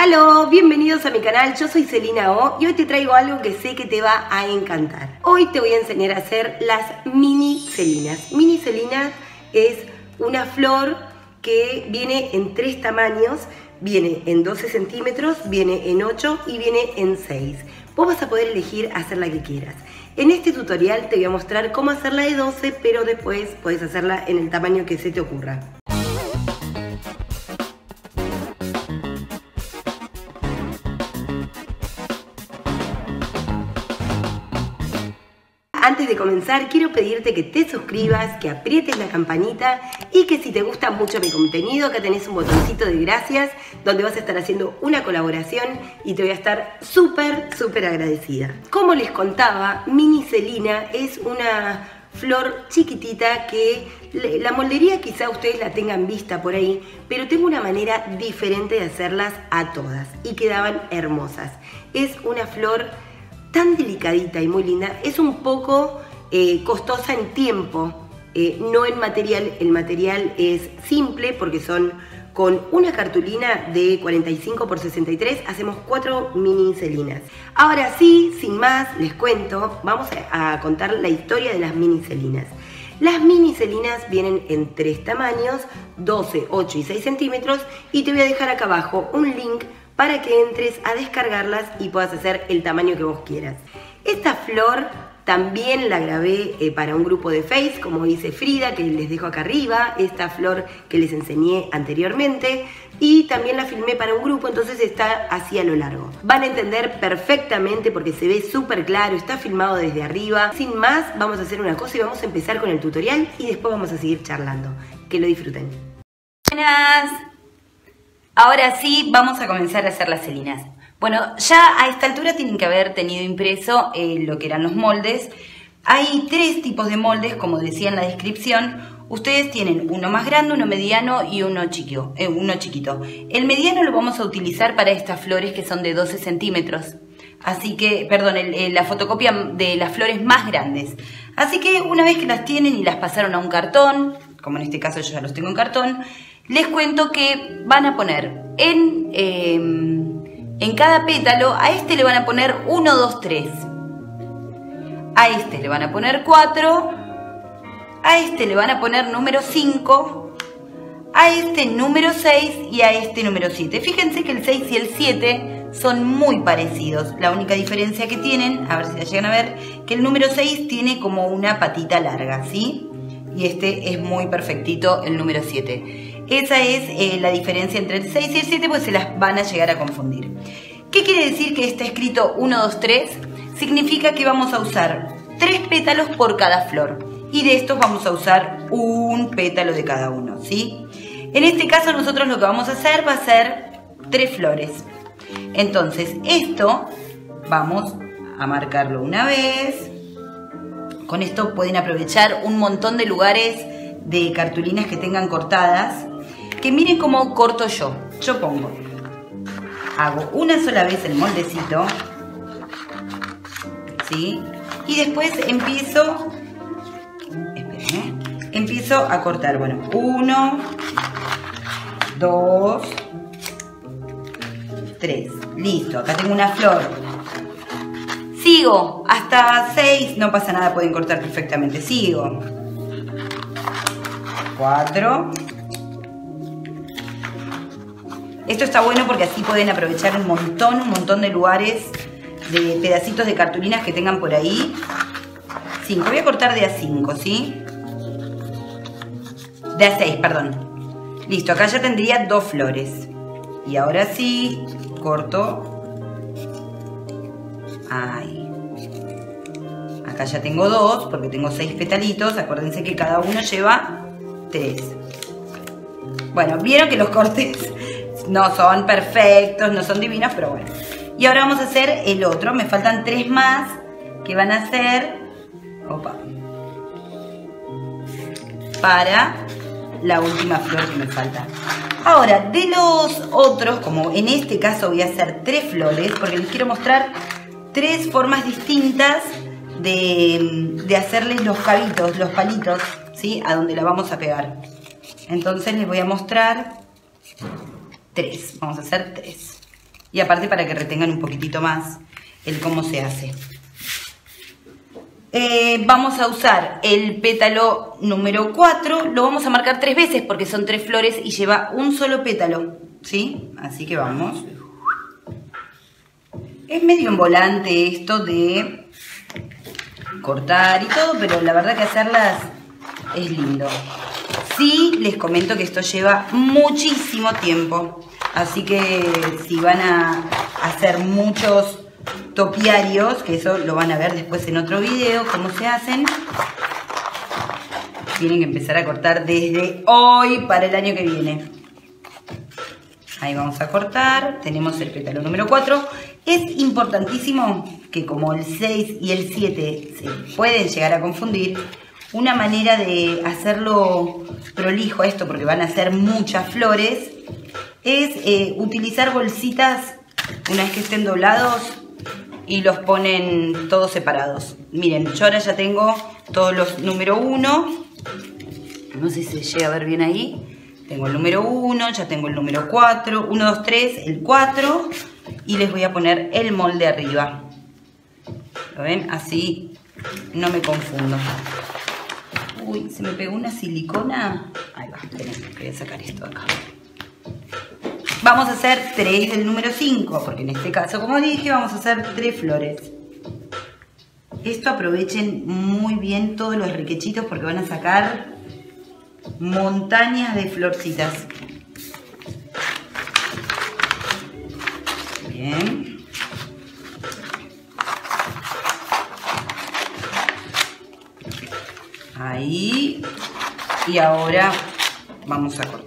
Aló, bienvenidos a mi canal, yo soy Celina O y hoy te traigo algo que sé que te va a encantar. Hoy te voy a enseñar a hacer las mini celinas. Mini celinas es una flor que viene en tres tamaños, viene en 12 centímetros, viene en 8 y viene en 6. Vos vas a poder elegir hacer la que quieras. En este tutorial te voy a mostrar cómo hacerla de 12, pero después podés hacerla en el tamaño que se te ocurra. Antes de comenzar, quiero pedirte que te suscribas, que aprietes la campanita y que si te gusta mucho mi contenido, acá tenés un botoncito de gracias donde vas a estar haciendo una colaboración y te voy a estar súper agradecida. Como les contaba, Mini Celina es una flor chiquitita que la moldería quizá ustedes la tengan vista por ahí, pero tengo una manera diferente de hacerlas a todas y quedaban hermosas. Es una flor tan delicadita y muy linda, es un poco costosa en tiempo, no en material. El material es simple porque son con una cartulina de 45 x 63, hacemos 4 mini celinas. Ahora sí, sin más, les cuento, vamos a contar la historia de las mini celinas. Las mini celinas vienen en tres tamaños, 12, 8 y 6 centímetros, y te voy a dejar acá abajo un link para que entres a descargarlas y puedas hacer el tamaño que vos quieras. Esta flor también la grabé para un grupo de Face, como dice Frida, que les dejo acá arriba, esta flor que les enseñé anteriormente, y también la filmé para un grupo, entonces está así a lo largo. Van a entender perfectamente porque se ve súper claro, está filmado desde arriba. Sin más, vamos a hacer una cosa y vamos a empezar con el tutorial y después vamos a seguir charlando. Que lo disfruten. Buenas. Ahora sí, vamos a comenzar a hacer las celinas. Bueno, ya a esta altura tienen que haber tenido impreso lo que eran los moldes. Hay tres tipos de moldes, como decía en la descripción. Ustedes tienen uno más grande, uno mediano y uno chiquito. El mediano lo vamos a utilizar para estas flores que son de 12 centímetros. Así que, perdón, la fotocopia de las flores más grandes. Así que una vez que las tienen y las pasaron a un cartón, como en este caso yo ya los tengo en cartón, les cuento que van a poner en cada pétalo, a este le van a poner 1, 2, 3. A este le van a poner 4. A este le van a poner número 5. A este número 6 y a este número 7. Fíjense que el 6 y el 7 son muy parecidos. La única diferencia que tienen, a ver si la llegan a ver, que el número 6 tiene como una patita larga, ¿sí? Y este es muy perfectito, el número 7. Esa es la diferencia entre el 6 y el 7, pues se las van a llegar a confundir. ¿Qué quiere decir que está escrito 1, 2, 3? Significa que vamos a usar 3 pétalos por cada flor. Y de estos vamos a usar un pétalo de cada uno, ¿sí? En este caso nosotros lo que vamos a hacer va a ser 3 flores. Entonces esto vamos a marcarlo una vez. Con esto pueden aprovechar un montón de lugares de cartulinas que tengan cortadas. Que miren cómo corto yo. Yo pongo, hago una sola vez el moldecito, ¿sí? Y después empiezo, empiezo a cortar. Bueno, 1, 2, 3. Listo, acá tengo una flor. Sigo hasta 6, no pasa nada, pueden cortar perfectamente. Sigo. 4. Esto está bueno porque así pueden aprovechar un montón de lugares, de pedacitos de cartulinas que tengan por ahí. 5. Voy a cortar de a 5, ¿sí? De a 6, perdón. Listo, acá ya tendría 2 flores. Y ahora sí, corto. Ahí. Acá ya tengo 2 porque tengo 6 petalitos. Acuérdense que cada uno lleva 3. Bueno, vieron que los cortes no son perfectos, no son divinos, pero bueno. Y ahora vamos a hacer el otro. Me faltan 3 más que van a ser, opa, para la última flor que me falta. Ahora, de los otros, como en este caso voy a hacer 3 flores, porque les quiero mostrar 3 formas distintas de hacerles los cabitos, los palitos, ¿sí? A donde la vamos a pegar. Entonces les voy a mostrar 3. Vamos a hacer 3. Y aparte para que retengan un poquitito más el cómo se hace. Vamos a usar el pétalo número 4. Lo vamos a marcar 3 veces porque son 3 flores y lleva un solo pétalo, ¿sí? Así que vamos. Es medio embolante esto de cortar y todo, pero la verdad que hacerlas es lindo. Sí, les comento que esto lleva muchísimo tiempo. Así que si van a hacer muchos topiarios, que eso lo van a ver después en otro video, cómo se hacen, tienen que empezar a cortar desde hoy para el año que viene. Ahí vamos a cortar. Tenemos el pétalo número 4. Es importantísimo que, como el 6 y el 7 se pueden llegar a confundir, una manera de hacerlo prolijo esto, porque van a ser muchas flores, es utilizar bolsitas una vez que estén doblados y los ponen todos separados. Miren, yo ahora ya tengo todos los número 1. No sé si se llega a ver bien ahí. Tengo el número 1, ya tengo el número 4, 1, 2, 3, el 4. Y les voy a poner el molde arriba. ¿Lo ven? Así no me confundo. Uy, se me pegó una silicona. Ahí va, esperen, voy a sacar esto de acá. Vamos a hacer 3 del número 5, porque en este caso, como dije, vamos a hacer 3 flores. Esto aprovechen muy bien todos los riquechitos porque van a sacar montañas de florcitas. Bien. Ahí. Y ahora vamos a cortar.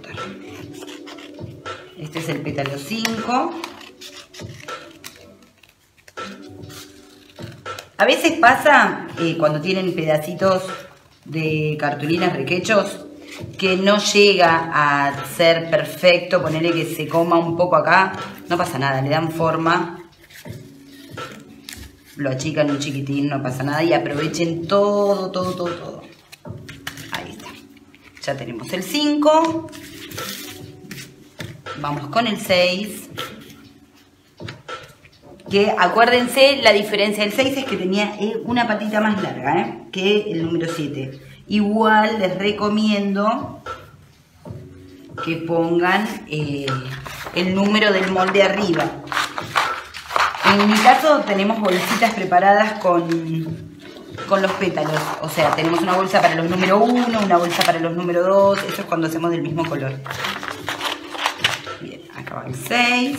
Este es el pétalo 5. A veces pasa cuando tienen pedacitos de cartulinas requechos, que no llega a ser perfecto, ponerle que se coma un poco acá, no pasa nada, le dan forma, lo achican un chiquitín, no pasa nada, y aprovechen todo, todo, todo, todo. Ahí está, ya tenemos el 5, vamos con el 6, que acuérdense, la diferencia del 6 es que tenía una patita más larga que el número 7. Igual les recomiendo que pongan el número del molde arriba. En mi caso tenemos bolsitas preparadas con los pétalos. O sea, tenemos una bolsa para los número 1, una bolsa para los número 2. Eso es cuando hacemos del mismo color. Bien, acá va el 6.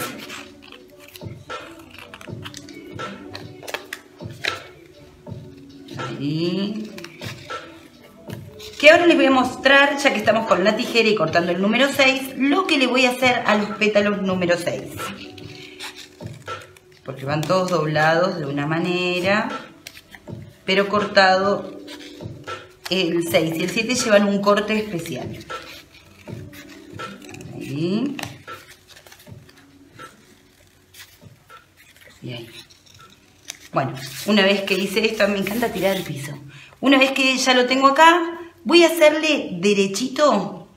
Ahí. Que ahora les voy a mostrar, ya que estamos con la tijera y cortando el número 6, lo que le voy a hacer a los pétalos número 6. Porque van todos doblados de una manera, pero cortado el 6 y el 7 llevan un corte especial. Ahí. Y ahí. Bueno, una vez que hice esto, me encanta tirar el piso. Una vez que ya lo tengo acá, voy a hacerle derechito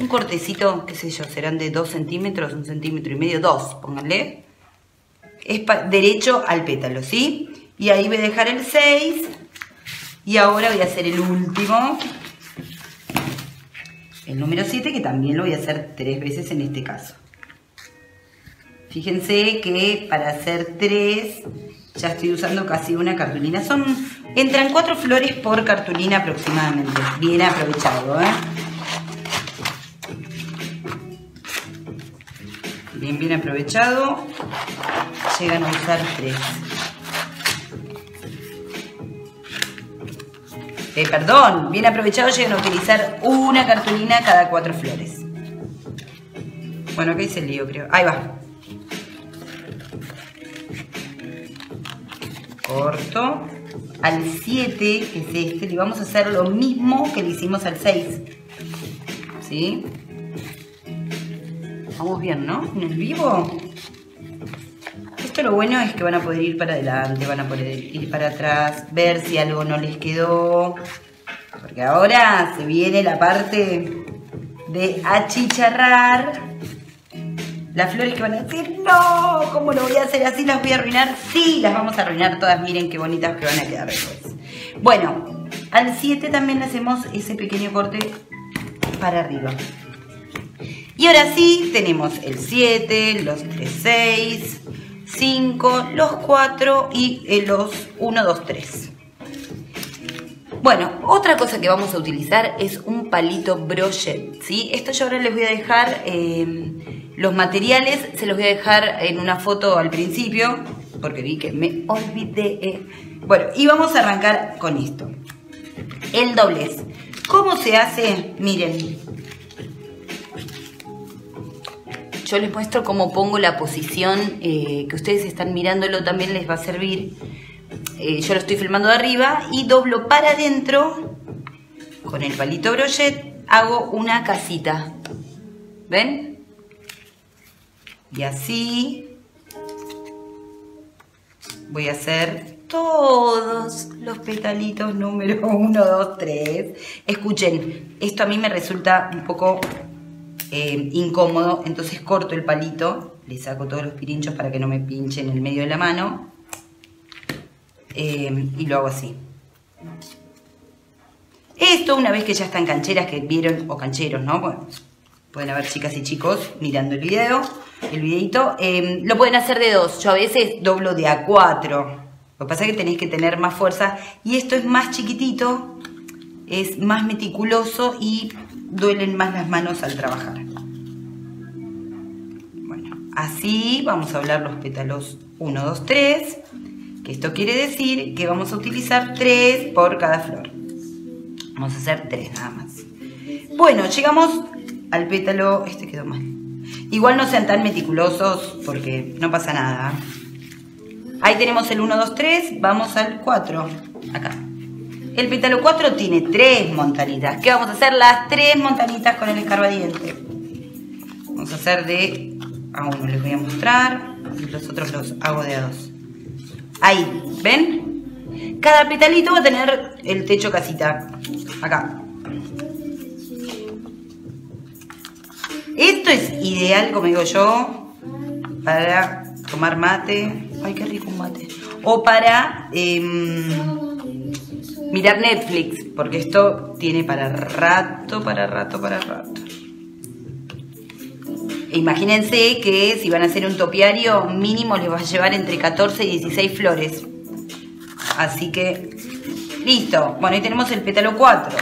un cortecito, qué sé yo, serán de 2 centímetros, 1 centímetro y medio, 2, pónganle. Es derecho al pétalo, ¿sí? Y ahí voy a dejar el 6. Y ahora voy a hacer el último, el número 7, que también lo voy a hacer 3 veces en este caso. Fíjense que para hacer 3 ya estoy usando casi una cartulina. Entran 4 flores por cartulina aproximadamente. Bien aprovechado, Bien, bien aprovechado. Llegan a usar 3. Perdón, bien aprovechado, llegan a utilizar una cartulina cada 4 flores. Bueno, acá hice el lío, creo. Ahí va. Corto al 7, que es este, le vamos a hacer lo mismo que le hicimos al 6, ¿sí? Vamos bien, ¿no? En el vivo. Esto lo bueno es que van a poder ir para adelante, van a poder ir para atrás, ver si algo no les quedó, porque ahora se viene la parte de achicharrar Las flores que van a decir, no, ¿cómo lo voy a hacer así? ¿Las voy a arruinar? Sí, las vamos a arruinar todas. Miren qué bonitas que van a quedar después. Bueno, al 7 también hacemos ese pequeño corte para arriba. Y ahora sí, tenemos el 7, los 3, 6, 5, los 4 y los 1, 2, 3. Bueno, otra cosa que vamos a utilizar es un palito brochet, ¿sí? Esto yo ahora les voy a dejar los materiales, se los voy a dejar en una foto al principio, porque vi que me olvidé. Bueno, y vamos a arrancar con esto. El doblez. ¿Cómo se hace? Miren. Yo les muestro cómo pongo la posición que ustedes están mirándolo, también les va a servir. Yo lo estoy filmando de arriba y doblo para adentro con el palito brochet, hago una casita, ¿ven? Y así voy a hacer todos los petalitos número 1, 2, 3. Escuchen, esto a mí me resulta un poco incómodo, entonces corto el palito, le saco todos los pirinchos para que no me pinchen en el medio de la mano. Y lo hago así. Esto una vez que ya están cancheras que vieron, o cancheros, ¿no? Bueno, pueden haber chicas y chicos mirando el video, el videito. Lo pueden hacer de dos. Yo a veces doblo de a 4. Lo que pasa es que tenéis que tener más fuerza. Y esto es más chiquitito, es más meticuloso y duelen más las manos al trabajar. Bueno, así vamos a doblar los pétalos 1, 2, 3. Esto quiere decir que vamos a utilizar 3 por cada flor. Vamos a hacer 3 nada más. Bueno, llegamos al pétalo. Este quedó mal. Igual no sean tan meticulosos porque no pasa nada. Ahí tenemos el 1, 2, 3. Vamos al 4. Acá. El pétalo 4 tiene 3 montanitas. ¿Qué vamos a hacer? Las 3 montanitas con el escarbadiente. Vamos a hacer de a uno. Les voy a mostrar. Los otros los hago de a 2. Ahí, ¿ven? Cada petalito va a tener el techo casita. Acá. Esto es ideal, como digo yo, para tomar mate. Ay, qué rico un mate. O para mirar Netflix, porque esto tiene para rato, para rato, para rato. Imagínense que si van a hacer un topiario, mínimo les va a llevar entre 14 y 16 flores. Así que, listo. Bueno, ahí tenemos el pétalo 4.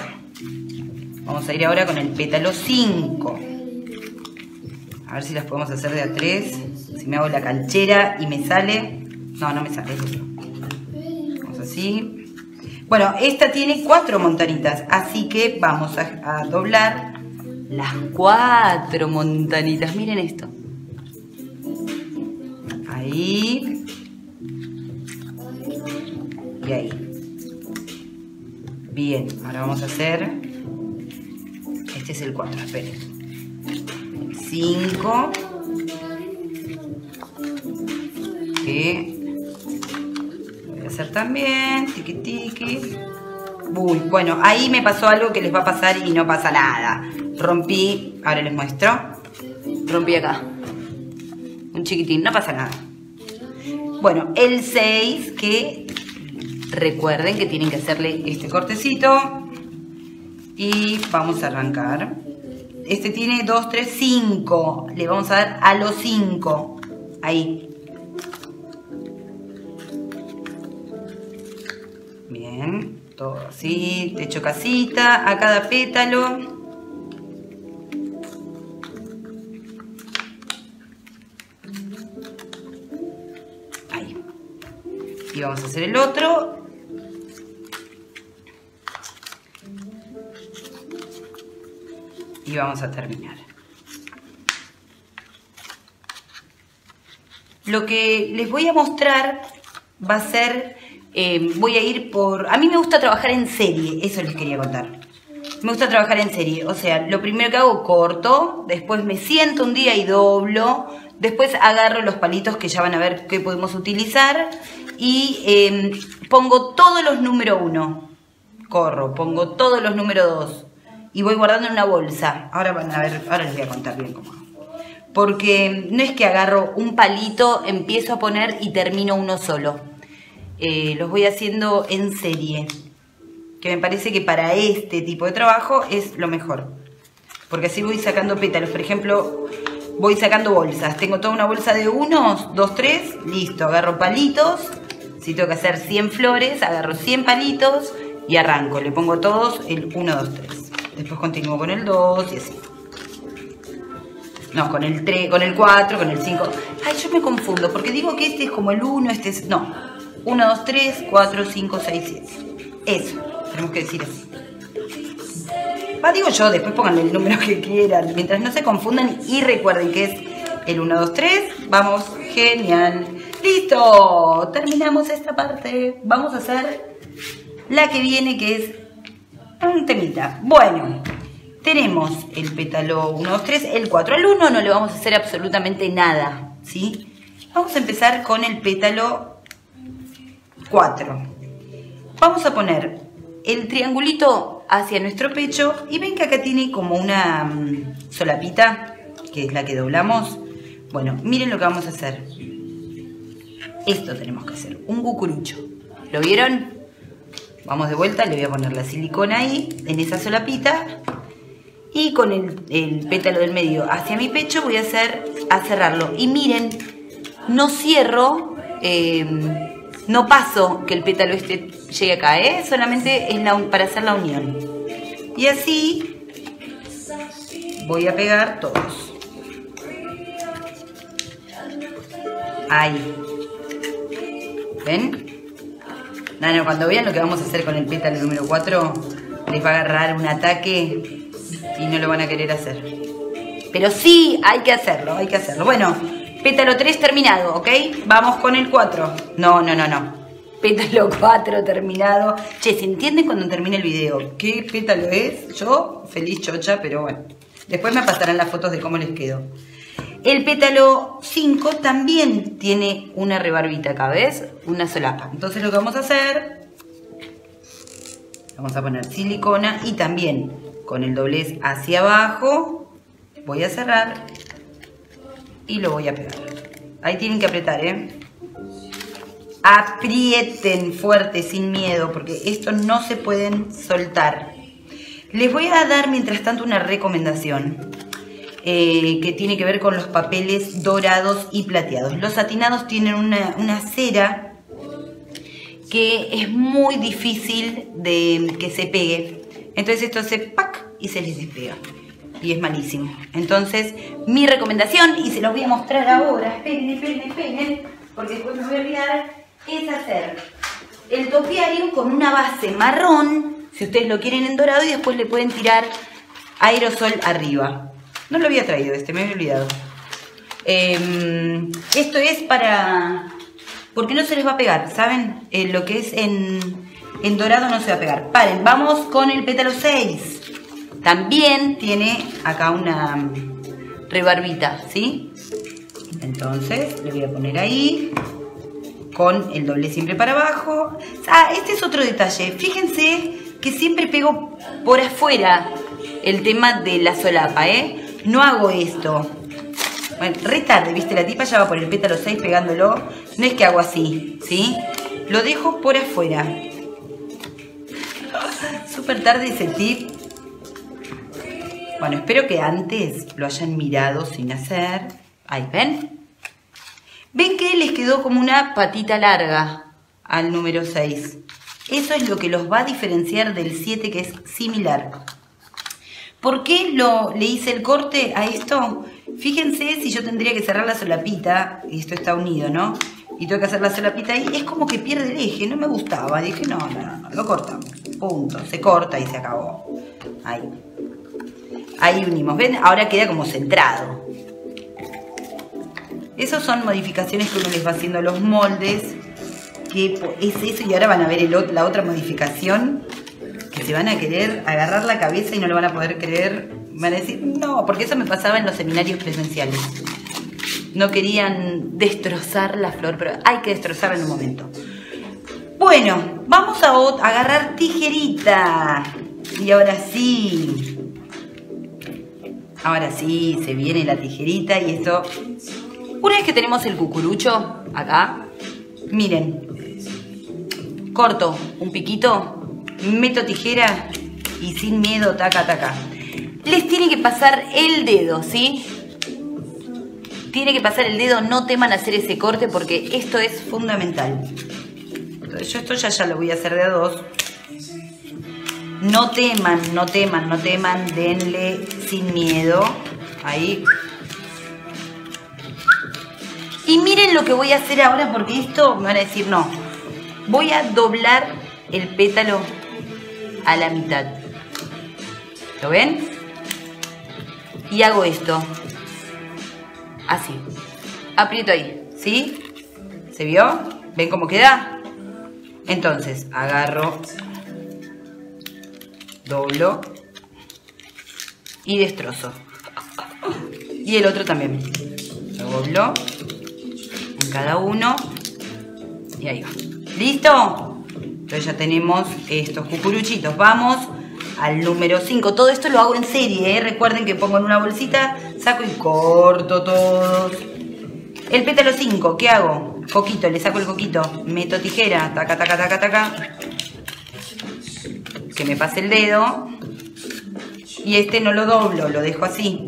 Vamos a ir ahora con el pétalo 5. A ver si las podemos hacer de a 3. Si me hago la canchera y me sale... No, no me sale. Vamos así. Bueno, esta tiene 4 montanitas. Así que vamos a doblar... Las 4 montanitas. Miren esto. Ahí. Y ahí. Bien. Ahora vamos a hacer... Este es el 4. Esperen. 5. Que... Voy a hacer también. Tiki, tiki. Uy, bueno. Ahí me pasó algo que les va a pasar y no pasa nada. Rompí, ahora les muestro. Rompí acá. Un chiquitín, no pasa nada. Bueno, el 6, que recuerden que tienen que hacerle este cortecito. Y vamos a arrancar. Este tiene 2, 3, 5. Le vamos a dar a los 5. Ahí. Bien, todo así. Techo casita, a cada pétalo. Y vamos a hacer el otro. Y vamos a terminar. Lo que les voy a mostrar va a ser... voy a ir por... A mí me gusta trabajar en serie, eso les quería contar. Me gusta trabajar en serie, o sea, lo primero que hago corto, después me siento un día y doblo, después agarro los palitos que ya van a ver qué podemos utilizar... Y pongo todos los número 1. Corro, pongo todos los número 2. Y voy guardando en una bolsa. Ahora van a ver, ahora les voy a contar bien cómo. porque no es que agarro un palito, empiezo a poner y termino uno solo. Los voy haciendo en serie, que me parece que para este tipo de trabajo es lo mejor, porque así voy sacando pétalos. Por ejemplo, voy sacando bolsas, tengo toda una bolsa de unos, dos, tres, listo, agarro palitos. Si tengo que hacer 100 flores, agarro 100 palitos y arranco, le pongo todos el 1, 2, 3, después continúo con el 2 y así. No, con el 3, con el 4, con el 5. Ay, yo me confundo, porque digo que este es como el 1, este es... No, 1, 2, 3, 4, 5, 6, 7. Eso, tenemos que decir así. Va, digo yo, después pónganle el número que quieran, mientras no se confundan y recuerden que es el 1, 2, 3. Vamos, genial. ¡Listo! Terminamos esta parte. Vamos a hacer la que viene, que es un temita. Bueno, tenemos el pétalo 1, 2, 3, el 4. Al 1 no le vamos a hacer absolutamente nada, ¿sí? Vamos a empezar con el pétalo 4. Vamos a poner el triangulito hacia nuestro pecho. Y ven que acá tiene como una solapita, que es la que doblamos. Bueno, miren lo que vamos a hacer. Esto tenemos que hacer, un cucurucho. ¿Lo vieron? Vamos de vuelta, le voy a poner la silicona ahí, en esa solapita. Y con el pétalo del medio hacia mi pecho voy a cerrarlo. Y miren, no cierro, no paso que el pétalo este llegue acá, ¿eh? Solamente es para hacer la unión. Y así voy a pegar todos. Ahí. ¿Ven? No, no, cuando vean lo que vamos a hacer con el pétalo número 4, les va a agarrar un ataque y no lo van a querer hacer. Pero sí, hay que hacerlo, hay que hacerlo. Bueno, pétalo 3 terminado, ¿ok? Vamos con el 4. No, no, no, no. Pétalo 4 terminado. Che, ¿se entienden cuando termine el video qué pétalo es? Yo, feliz chocha, pero bueno. Después me pasarán las fotos de cómo les quedó. El pétalo 5 también tiene una rebarbita acá, ¿ves? Una solapa. Entonces lo que vamos a hacer, vamos a poner silicona y también con el doblez hacia abajo voy a cerrar y lo voy a pegar. Ahí tienen que apretar, ¿eh? Aprieten fuerte, sin miedo, porque estos no se pueden soltar. Les voy a dar mientras tanto una recomendación. Que tiene que ver con los papeles dorados y plateados. Los satinados tienen una cera que es muy difícil de que se pegue. Entonces esto se ¡pac! Y se les despega. Y es malísimo. Entonces mi recomendación, y se los voy a mostrar ahora, esperen, esperen, esperen, porque después me voy a olvidar, es hacer el topiario con una base marrón, si ustedes lo quieren en dorado, y después le pueden tirar aerosol arriba. No lo había traído este, me había olvidado. Esto es para... porque no se les va a pegar, ¿saben? Lo que es en dorado no se va a pegar. Paren, vamos con el pétalo 6. También tiene acá una rebarbita, ¿sí? Entonces, le voy a poner ahí. Con el doble siempre para abajo. Ah, este es otro detalle. Fíjense que siempre pego por afuera el tema de la solapa, ¿eh? No hago esto. Bueno, re tarde, ¿viste? La tipa ya va por el pétalo 6 pegándolo. No es que hago así, ¿sí? Lo dejo por afuera. Súper tarde ese tip. Bueno, espero que antes lo hayan mirado sin hacer. Ahí, ¿ven? ¿Ven que les quedó como una patita larga al número 6? Eso es lo que los va a diferenciar del 7, que es similar. ¿Por qué le hice el corte a esto? Fíjense, si yo tendría que cerrar la solapita, y esto está unido, ¿no? Y tengo que hacer la solapita ahí, es como que pierde el eje, no me gustaba. Dije, no, no, no, lo cortamos, punto. Se corta y se acabó. Ahí. Ahí unimos, ¿ven? Ahora queda como centrado. Esas son modificaciones que uno les va haciendo a los moldes. Que es eso, y ahora van a ver la otra modificación. Se van a querer agarrar la cabeza y no lo van a poder creer. Van a decir, no, porque eso me pasaba en los seminarios presenciales. No querían destrozar la flor, pero hay que destrozarla en un momento. Bueno, vamos a agarrar tijerita. Y ahora sí. Ahora sí, se viene la tijerita y esto. Una vez que tenemos el cucurucho acá, miren, corto un piquito, meto tijera y sin miedo, taca, taca. Les tiene que pasar el dedo, ¿sí? Tiene que pasar el dedo, no teman hacer ese corte porque esto es fundamental. Entonces, yo esto ya lo voy a hacer de a dos. No teman, no teman, no teman, denle sin miedo. Ahí. Y miren lo que voy a hacer ahora porque esto me van a decir no. Voy a doblar el pétalo a la mitad. ¿Lo ven? Y hago esto. Así. Aprieto ahí. ¿Sí? ¿Se vio? ¿Ven cómo queda? Entonces, agarro, doblo y destrozo. Y el otro también. Lo doblo en cada uno. Y ahí va. ¿Listo? Entonces ya tenemos estos cucuruchitos. Vamos al número 5. Todo esto lo hago en serie, ¿eh? Recuerden que pongo en una bolsita, saco y corto todos. El pétalo 5, ¿qué hago? Coquito, le saco el coquito. Meto tijera. Taca, taca, taca, taca. Que me pase el dedo y este no lo doblo, lo dejo así.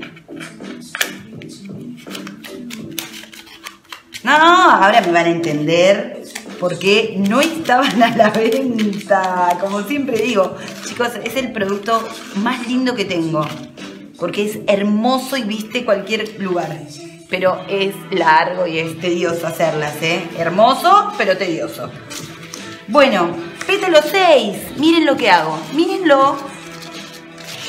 No, ahora me van a entender porque no estaban a la venta. Como siempre digo, chicos, es el producto más lindo que tengo porque es hermoso y viste cualquier lugar, pero es largo y es tedioso hacerlas, ¿eh? Hermoso, pero tedioso. Bueno, pétalo 6, miren lo que hago, mírenlo,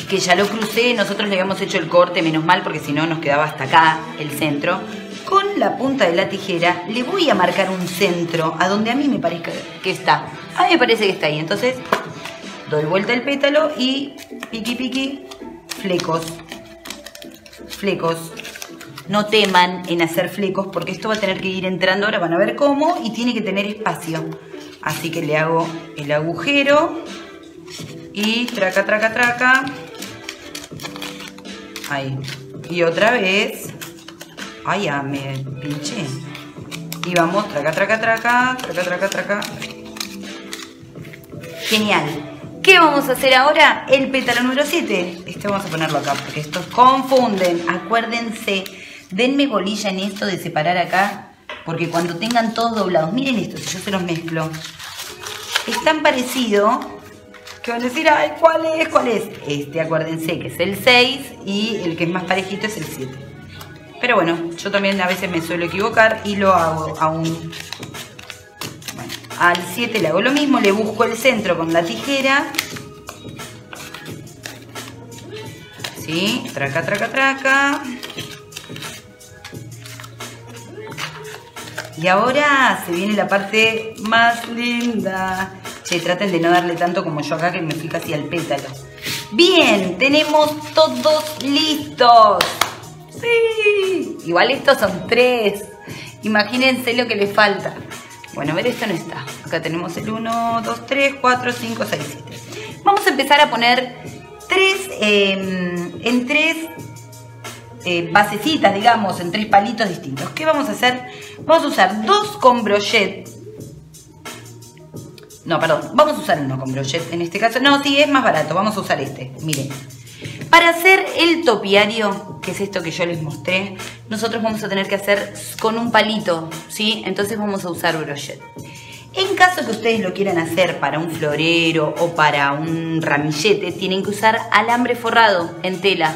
que ya lo crucé, nosotros le habíamos hecho el corte, menos mal, porque si no nos quedaba hasta acá el centro. Con la punta de la tijera le voy a marcar un centro a donde a mí me parezca que está, a mí me parece que está ahí, entonces doy vuelta el pétalo y piqui piqui, flecos, flecos. No teman en hacer flecos porque esto va a tener que ir entrando, ahora van a ver cómo, y tiene que tener espacio. Así que le hago el agujero y traca, traca, traca. Ahí. Y otra vez. Ay, ya me pinché. Y vamos, traca, traca, traca, traca, traca, traca. Genial. ¿Qué vamos a hacer ahora? El pétalo número 7. Este vamos a ponerlo acá porque estos confunden. Acuérdense. Denme bolilla en esto de separar acá. Porque cuando tengan todos doblados, miren esto, si yo se los mezclo, es tan parecido que van a decir, ay, ¿cuál es? ¿Cuál es? Este, acuérdense que es el 6 y el que es más parejito es el 7. Pero bueno, yo también a veces me suelo equivocar y lo hago a un... Bueno, al 7 le hago lo mismo, le busco el centro con la tijera. ¿Sí? Traca, traca, traca. Y ahora se viene la parte más linda. Che, traten de no darle tanto como yo acá que me fui casi al pétalo. Bien, tenemos todos listos. Sí. Igual estos son 3. Imagínense lo que les falta. Bueno, a ver, esto no está. Acá tenemos el 1, 2, 3, 4, 5, 6, 7. Vamos a empezar a poner 3 en 3 basecitas, digamos, en 3 palitos distintos. ¿Qué vamos a hacer? Vamos a usar 2 con brochet. No, perdón, vamos a usar 1 con brochet en este caso. No, sí, es más barato, vamos a usar este. Miren, para hacer el topiario, que es esto que yo les mostré, nosotros vamos a tener que hacer con un palito, ¿sí? Entonces vamos a usar brochet. En caso que ustedes lo quieran hacer para un florero o para un ramillete, tienen que usar alambre forrado en tela.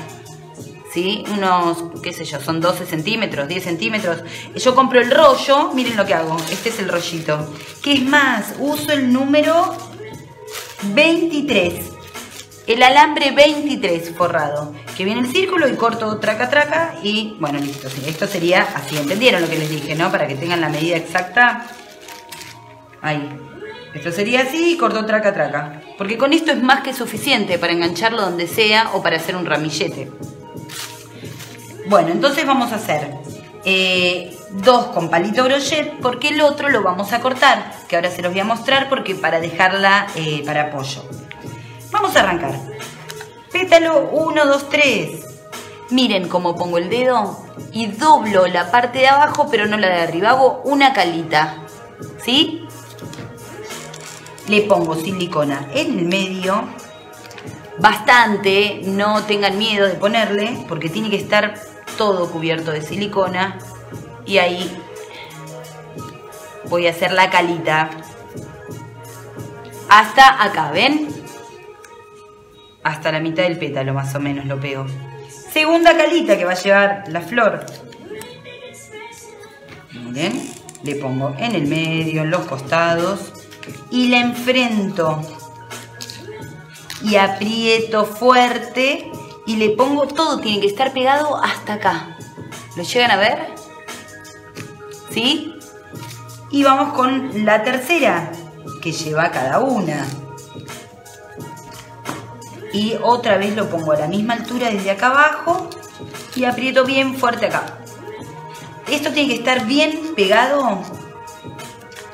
¿Sí? Unos, qué sé yo, son 12 centímetros, 10 centímetros. Yo compro el rollo, miren lo que hago. Este es el rollito. ¿Qué es más? Uso el número 23. El alambre 23 forrado. Que viene el círculo y corto traca, traca. Y bueno, listo. Esto sería así. ¿Entendieron lo que les dije, no? Para que tengan la medida exacta. Ahí. Esto sería así y corto traca, traca. Porque con esto es más que suficiente para engancharlo donde sea o para hacer un ramillete. Bueno, entonces vamos a hacer 2 con palito brochet porque el otro lo vamos a cortar, que ahora se los voy a mostrar porque para dejarla para apoyo. Vamos a arrancar. Pétalo 1, 2, 3. Miren cómo pongo el dedo y doblo la parte de abajo, pero no la de arriba. Hago una calita, ¿sí? Le pongo silicona en el medio. Bastante, no tengan miedo de ponerle, porque tiene que estar todo cubierto de silicona. Y ahí voy a hacer la calita. Hasta acá, ¿ven? Hasta la mitad del pétalo más o menos lo pego. Segunda calita que va a llevar la flor. Miren, le pongo en el medio, en los costados. Y la enfrento. Y aprieto fuerte. Y le pongo todo, tiene que estar pegado hasta acá. ¿Lo llegan a ver? ¿Sí? Y vamos con la tercera, que lleva cada una. Y otra vez lo pongo a la misma altura desde acá abajo y aprieto bien fuerte acá. Esto tiene que estar bien pegado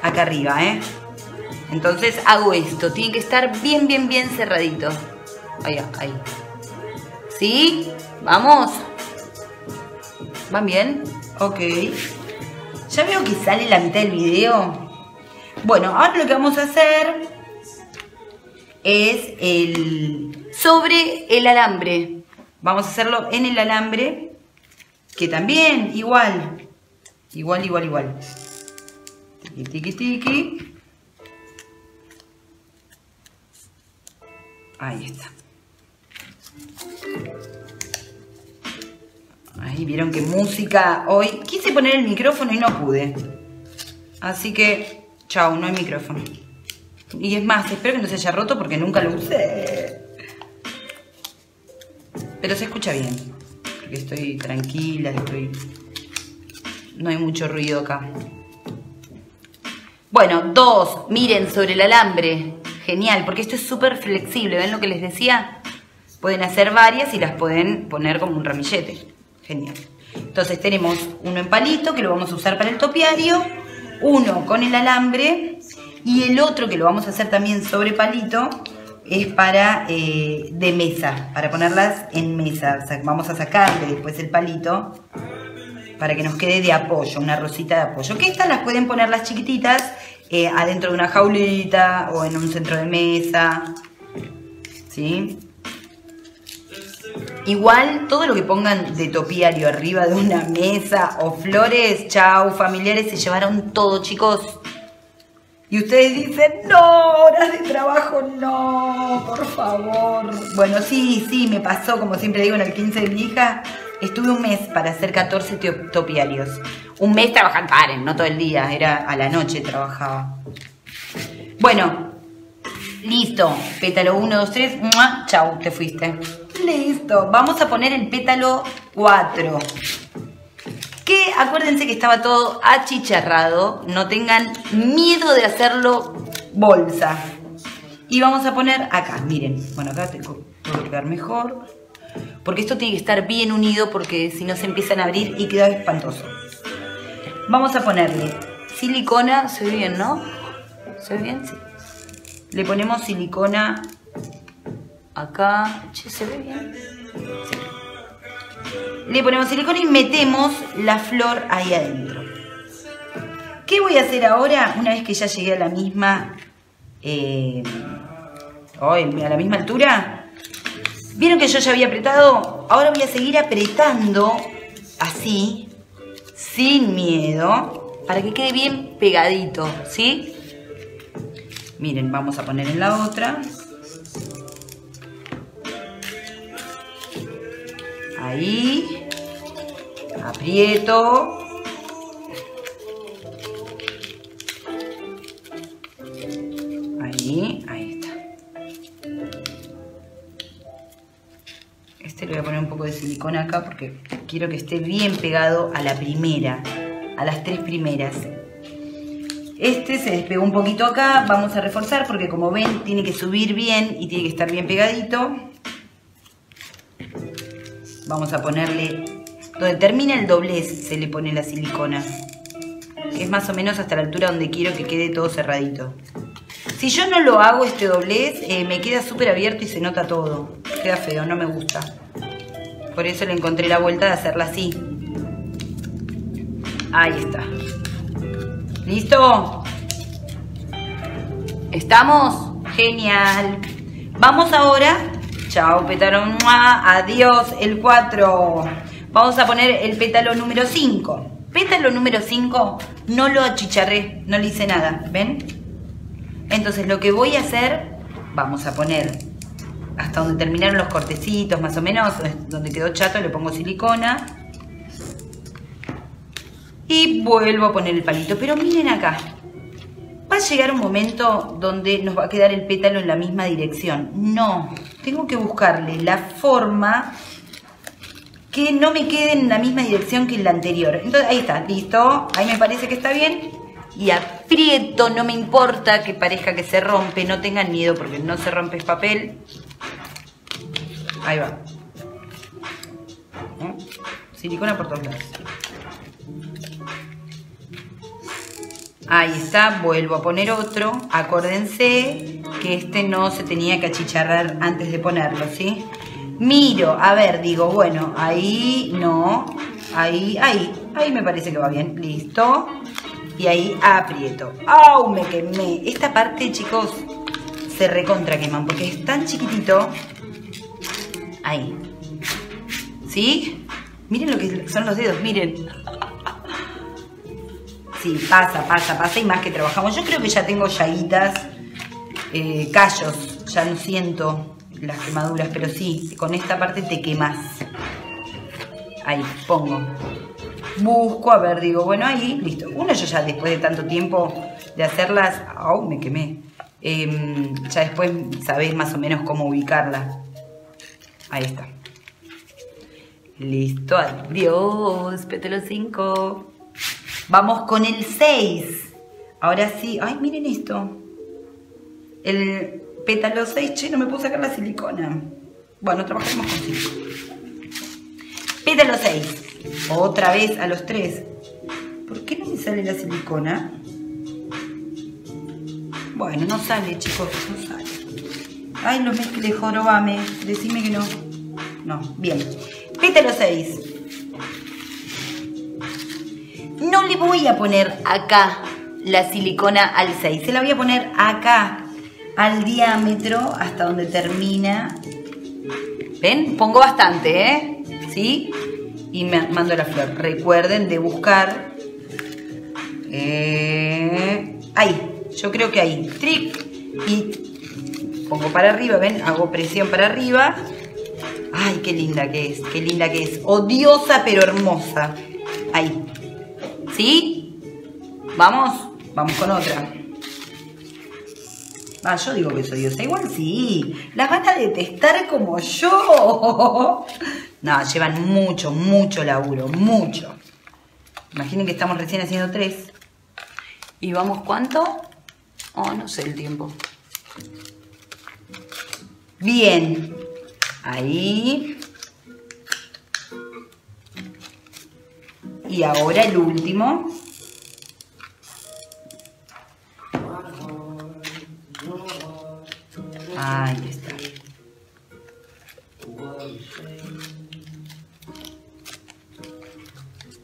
acá arriba, ¿eh? Entonces hago esto. Tiene que estar bien, bien, bien cerradito. Ahí, ahí. ¿Sí? Vamos. ¿Van bien? Ok. Ya veo que sale la mitad del video. Bueno, ahora lo que vamos a hacer es sobre el alambre. Vamos a hacerlo en el alambre, que también igual. Tiqui, tiqui, tiqui. Ahí está. Ahí vieron que música hoy. Quise poner el micrófono y no pude. Así que, chao, no hay micrófono. Y es más, espero que no se haya roto porque nunca lo usé. Pero se escucha bien. Porque estoy tranquila, no hay mucho ruido acá. Bueno, dos. Miren, sobre el alambre. Genial, porque esto es súper flexible. ¿Ven lo que les decía? Pueden hacer varias y las pueden poner como un ramillete. Genial. Entonces tenemos uno en palito que lo vamos a usar para el topiario. Uno con el alambre. Y el otro que lo vamos a hacer también sobre palito es para de mesa, para ponerlas en mesa. O sea, vamos a sacarle después el palito para que nos quede de apoyo, una rosita de apoyo. Que estas las pueden poner las chiquititas adentro de una jaulita o en un centro de mesa. ¿Sí? Igual, todo lo que pongan de topiario arriba de una mesa o flores, chau, familiares, se llevaron todo, chicos. Y ustedes dicen, no, horas de trabajo, no, por favor. Bueno, sí, me pasó, como siempre digo, en el 15 de mi hija, estuve un mes para hacer 14 topiarios. Un mes trabajando, paren, no todo el día, era a la noche trabajaba. Bueno, listo, pétalo 1, 2, 3, chau, te fuiste. Listo, vamos a poner el pétalo 4. Que acuérdense que estaba todo achicharrado, no tengan miedo de hacerlo bolsa. Y vamos a poner acá, miren, bueno, acá tengo que colocar mejor, porque esto tiene que estar bien unido, porque si no se empiezan a abrir y queda espantoso. Vamos a ponerle silicona, ¿se ve bien, no? ¿Se ve bien? Sí. Le ponemos silicona acá, che, ¿se ve bien? Sí. Le ponemos silicona y metemos la flor ahí adentro. ¿Qué voy a hacer ahora? Una vez que ya llegué a la misma a la misma altura. ¿Vieron que yo ya había apretado? Ahora voy a seguir apretando así, sin miedo, para que quede bien pegadito, ¿sí? Miren, vamos a poner en la otra. Ahí, aprieto. Ahí, ahí está. Este le voy a poner un poco de silicona acá porque quiero que esté bien pegado a la primera, a las tres primeras. Este se despegó un poquito acá, vamos a reforzar porque como ven tiene que subir bien y tiene que estar bien pegadito. Vamos a ponerle, donde termina el doblez se le pone la silicona. Que es más o menos hasta la altura donde quiero que quede todo cerradito. Si yo no lo hago este doblez, me queda súper abierto y se nota todo. Queda feo, no me gusta. Por eso le encontré la vuelta de hacerla así. Ahí está. ¿Listo? ¿Estamos? Genial. Vamos ahora. Chao, pétalo. ¡Mua! Adiós, el 4. Vamos a poner el pétalo número 5. Pétalo número 5 no lo achicharré, no le hice nada. ¿Ven? Entonces lo que voy a hacer, vamos a poner hasta donde terminaron los cortecitos, más o menos, donde quedó chato, le pongo silicona. Y vuelvo a poner el palito. Pero miren acá. Va a llegar un momento donde nos va a quedar el pétalo en la misma dirección. No, tengo que buscarle la forma que no me quede en la misma dirección que en la anterior. Entonces, ahí está, listo. Ahí me parece que está bien. Y aprieto, no me importa que parezca que se rompe. No tengan miedo porque no se rompe el papel. Ahí va. Silicona por todos lados. Ahí está, vuelvo a poner otro. Acuérdense que este no se tenía que achicharrar antes de ponerlo, ¿sí? Miro, a ver, digo, bueno, ahí no, ahí me parece que va bien. Listo. Y ahí aprieto. ¡Au! Me quemé. Esta parte, chicos, se recontra queman porque es tan chiquitito. Ahí. ¿Sí? Miren lo que son los dedos, miren. Sí, pasa, pasa, pasa y más que trabajamos. Yo creo que ya tengo llaguitas, callos, ya no siento las quemaduras, pero sí, con esta parte te quemas. Ahí, pongo. Busco, a ver, digo, bueno, ahí, listo. Uno yo ya después de tanto tiempo de hacerlas, ¡au! Me quemé. Ya después sabés más o menos cómo ubicarla. Ahí está. Listo, adiós, pétalo 5. Vamos con el 6. Ahora sí. Ay, miren esto. El pétalo 6. Che, no me puedo sacar la silicona. Bueno, trabajemos con 5. Pétalo 6. Otra vez a los 3. ¿Por qué no me sale la silicona? Bueno, no sale, chicos. No sale. Ay, no mezcle, jorobame. Decime que no. No, bien. Pétalo 6. No le voy a poner acá la silicona al 6. Se la voy a poner acá, al diámetro, hasta donde termina. ¿Ven? Pongo bastante, ¿eh? ¿Sí? Y me mando la flor. Recuerden de buscar... ahí. Yo creo que ahí. Trick. Y pongo para arriba, ¿ven? Hago presión para arriba. ¡Ay, qué linda que es! ¡Qué linda que es! Odiosa, pero hermosa. Ahí. ¿Sí? ¿Vamos? Vamos con otra. Ah, yo digo que soy odiosa. Igual sí. Las van a detestar como yo. No, llevan mucho, mucho laburo. Mucho. Imaginen que estamos recién haciendo 3. ¿Y vamos cuánto? Oh, no sé el tiempo. Bien. Ahí. Y ahora el último. Ahí está.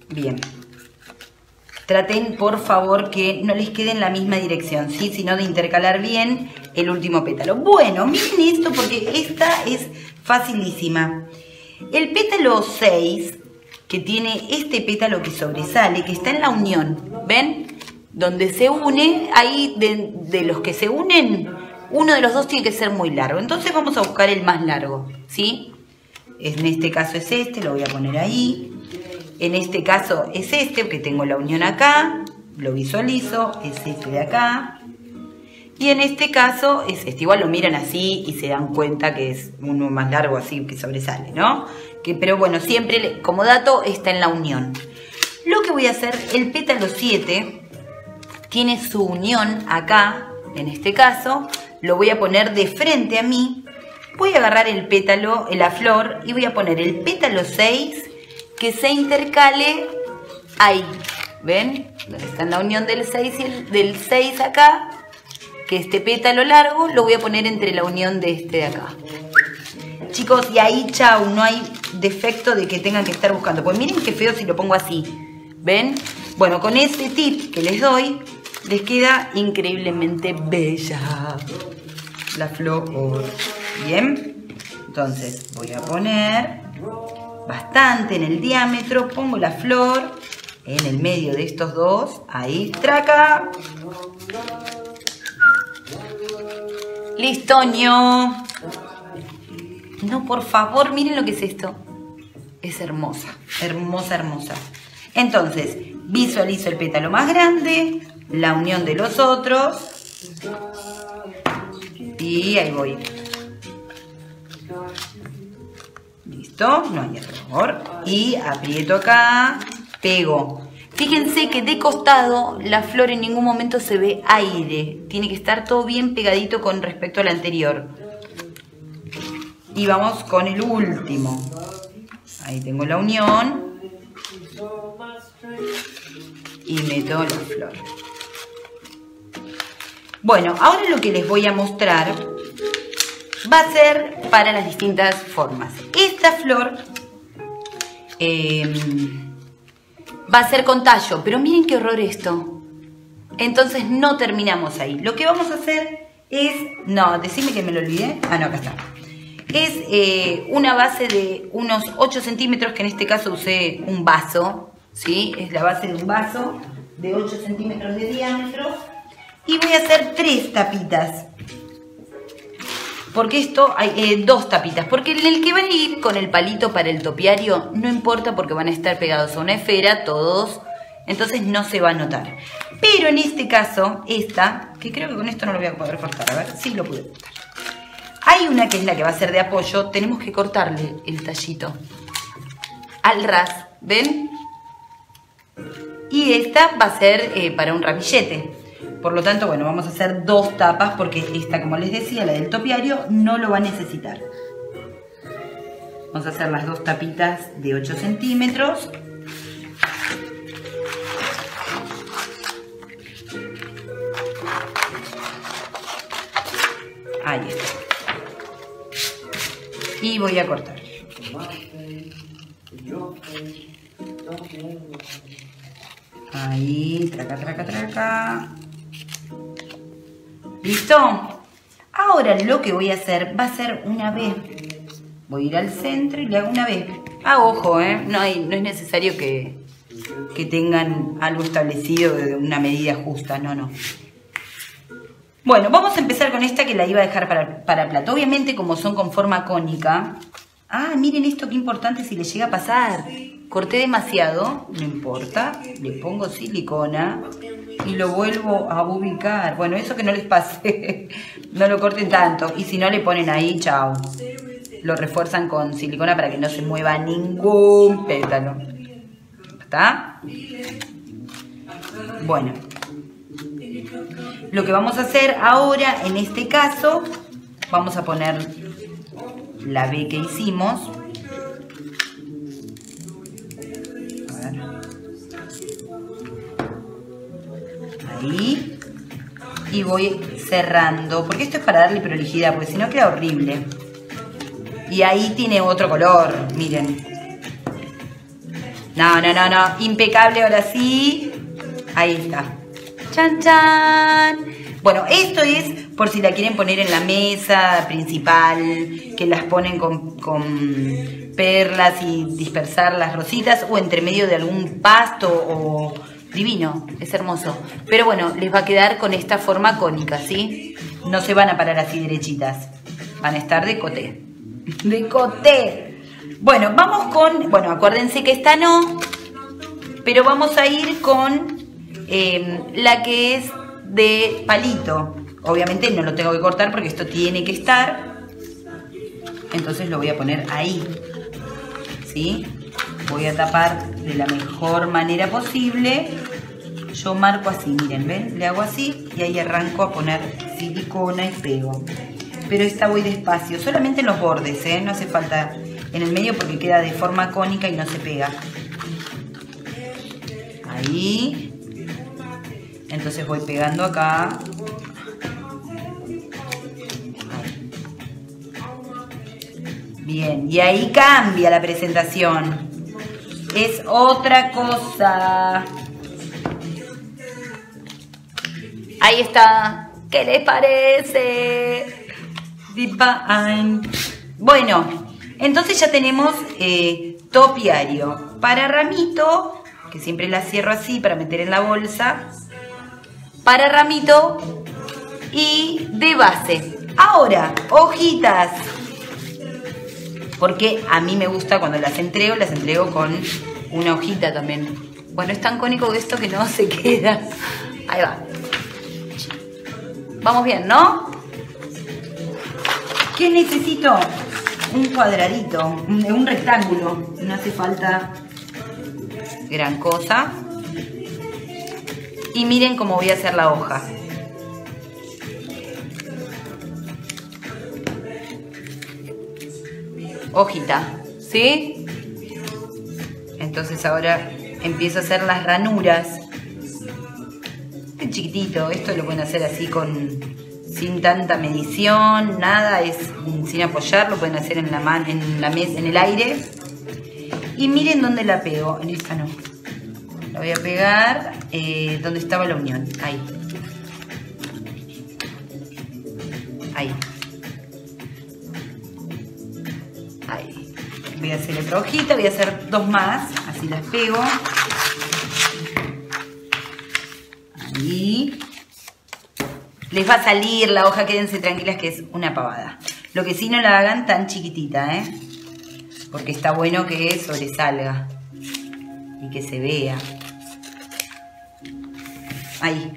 Bien. Traten, por favor, que no les quede en la misma dirección, ¿sí? Sino de intercalar bien el último pétalo. Bueno, miren esto porque esta es facilísima. El pétalo 6... que tiene este pétalo que sobresale, que está en la unión, ¿ven? Donde se une, ahí de los que se unen, uno de los dos tiene que ser muy largo. Entonces vamos a buscar el más largo, ¿sí? En este caso es este, lo voy a poner ahí. En este caso es este, que tengo la unión acá, lo visualizo, es este de acá. Y en este caso es este. Igual lo miran así y se dan cuenta que es uno más largo así que sobresale, ¿no? Pero bueno, siempre como dato está en la unión. Lo que voy a hacer, el pétalo 7 tiene su unión acá, en este caso, lo voy a poner de frente a mí. Voy a agarrar el pétalo, la flor, y voy a poner el pétalo 6 que se intercale ahí. ¿Ven? Está en la unión del 6 y del 6 acá, que este pétalo largo lo voy a poner entre la unión de este de acá. Chicos, y ahí chau, no hay defecto de que tengan que estar buscando. Pues miren qué feo si lo pongo así, ¿ven? Bueno, con este tip que les doy, les queda increíblemente bella la flor. Bien, entonces voy a poner bastante en el diámetro, pongo la flor en el medio de estos dos, ahí, traca. ¡Listoño! No, por favor, miren lo que es esto. Es hermosa, hermosa, hermosa. Entonces, visualizo el pétalo más grande, la unión de los otros. Y ahí voy. Listo, no hay error. Y aprieto acá, pego. Fíjense que de costado la flor en ningún momento se ve aire. Tiene que estar todo bien pegadito con respecto al anterior. Y vamos con el último. Ahí tengo la unión. Y meto la flor. Bueno, ahora lo que les voy a mostrar va a ser para las distintas formas. Esta flor va a ser con tallo, pero miren qué horror esto. Entonces no terminamos ahí. Lo que vamos a hacer es... No, decime que me lo olvidé. Ah, no, acá está. Es una base de unos 8 centímetros, que en este caso usé un vaso, ¿sí? Es la base de un vaso de 8 centímetros de diámetro. Y voy a hacer 3 tapitas. Porque esto hay 2 tapitas. Porque en el que van a ir con el palito para el topiario, no importa porque van a estar pegados a una esfera todos. Entonces no se va a notar. Pero en este caso, esta, que creo que con esto no lo voy a poder cortar. A ver, sí lo pude cortar. Hay una que es la que va a ser de apoyo. Tenemos que cortarle el tallito al ras, ¿ven? Y esta va a ser para un ramillete. Por lo tanto, bueno, vamos a hacer 2 tapas porque esta, como les decía, la del topiario, no lo va a necesitar. Vamos a hacer las 2 tapitas de 8 centímetros. Ahí está. Y voy a cortar. Ahí, traca, traca, traca. ¿Listo? Ahora lo que voy a hacer va a ser una vez. Voy a ir al centro y le hago una vez. Ah, ojo, ¿eh? No es necesario que tengan algo establecido de una medida justa. No, no. Bueno, vamos a empezar con esta que la iba a dejar para plato. Obviamente, como son con forma cónica... Ah, miren esto, qué importante si le llega a pasar. Corté demasiado, no importa. Le pongo silicona y lo vuelvo a ubicar. Bueno, eso que no les pase. No lo corten tanto. Y si no, le ponen ahí, chao. Lo refuerzan con silicona para que no se mueva ningún pétalo. ¿Está? Bueno. Lo que vamos a hacer ahora, en este caso, vamos a poner la B que hicimos. A ver. Ahí. Y voy cerrando, porque esto es para darle prolijidad, porque si no queda horrible. Y ahí tiene otro color, miren. No, no, no, no. Impecable ahora sí. Ahí está. ¡Chan, chan! Bueno, esto es por si la quieren poner en la mesa principal, que las ponen con perlas y dispersar las rositas, o entre medio de algún pasto o... Divino, es hermoso. Pero bueno, les va a quedar con esta forma cónica, ¿sí? No se van a parar así derechitas. Van a estar de coté. ¡De coté! Bueno, vamos con... Bueno, acuérdense que esta no, pero vamos a ir con... la que es de palito. Obviamente no lo tengo que cortar porque esto tiene que estar. Entonces lo voy a poner ahí. ¿Sí? Voy a tapar de la mejor manera posible. Yo marco así, miren, ¿ven? Le hago así y ahí arranco a poner silicona y pego. Pero esta voy despacio, solamente en los bordes, ¿eh? No hace falta en el medio porque queda de forma cónica y no se pega. Ahí. Entonces voy pegando acá. Bien, y ahí cambia la presentación. Es otra cosa. Ahí está. ¿Qué les parece? Bueno, entonces ya tenemos topiario. Para ramito, que siempre la cierro así para meter en la bolsa. Para ramito y de base. Ahora, hojitas. Porque a mí me gusta cuando las entrego con una hojita también. Bueno, es tan cónico esto que no se queda. Ahí va. Vamos bien, ¿no? ¿Qué necesito? Un cuadradito, un rectángulo. No hace falta gran cosa. Y miren cómo voy a hacer la hoja. Hojita, ¿sí? Entonces ahora empiezo a hacer las ranuras. Qué chiquitito, esto lo pueden hacer así sin tanta medición, nada, sin apoyar, lo pueden hacer en la mano, en el aire. Y miren dónde la pego, en esta no. La voy a pegar donde estaba la unión, ahí. Ahí. Ahí. Voy a hacer otra hojita, voy a hacer dos más, así las pego. Ahí. Les va a salir la hoja, quédense tranquilas que es una pavada. Lo que sí, no la hagan tan chiquitita, ¿eh? Porque está bueno que sobresalga y que se vea. Ahí.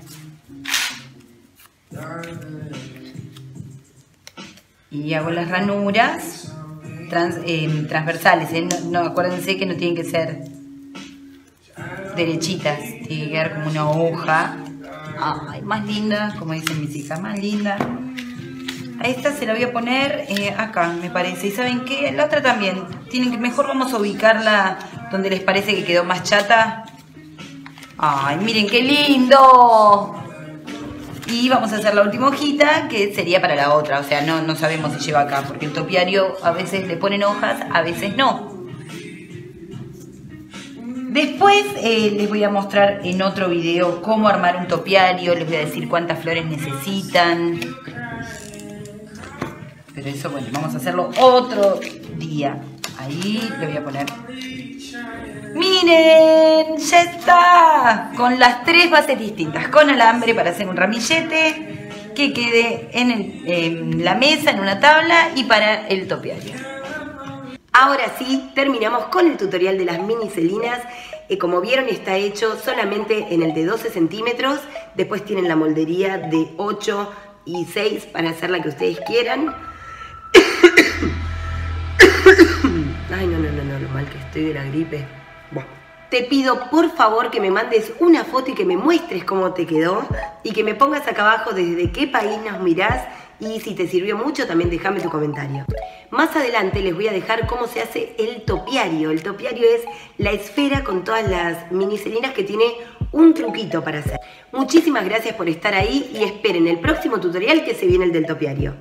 Y hago las ranuras. Transversales, ¿eh? No, acuérdense que no tienen que ser derechitas, tiene que quedar como una hoja. Ay, más linda, como dicen mis hijas, más linda. A esta se la voy a poner acá, me parece. Y ¿saben qué? La otra también. Mejor vamos a ubicarla donde les parece que quedó más chata. Ay, miren qué lindo. Y vamos a hacer la última hojita, que sería para la otra. O sea, no sabemos si lleva acá, porque el topiario a veces le ponen hojas, a veces no. Después les voy a mostrar en otro video cómo armar un topiario. Les voy a decir cuántas flores necesitan. Pero eso, bueno, vamos a hacerlo otro día. Ahí le voy a poner. ¡Miren! ¡Ya está! Con las tres bases distintas. Con alambre para hacer un ramillete que quede en la mesa, en una tabla, y para el topiario. Ahora sí, terminamos con el tutorial de las mini celinas. Como vieron, está hecho solamente en el de 12 centímetros. Después tienen la moldería de 8 y 6 para hacer la que ustedes quieran. Ay, no, lo mal que estoy de la gripe. Bueno, te pido por favor que me mandes una foto y que me muestres cómo te quedó y que me pongas acá abajo desde qué país nos mirás, y si te sirvió mucho también déjame tu comentario. Más adelante les voy a dejar cómo se hace el topiario. El topiario es la esfera con todas las minicelinas que tiene un truquito para hacer. Muchísimas gracias por estar ahí y esperen el próximo tutorial que se viene, el del topiario.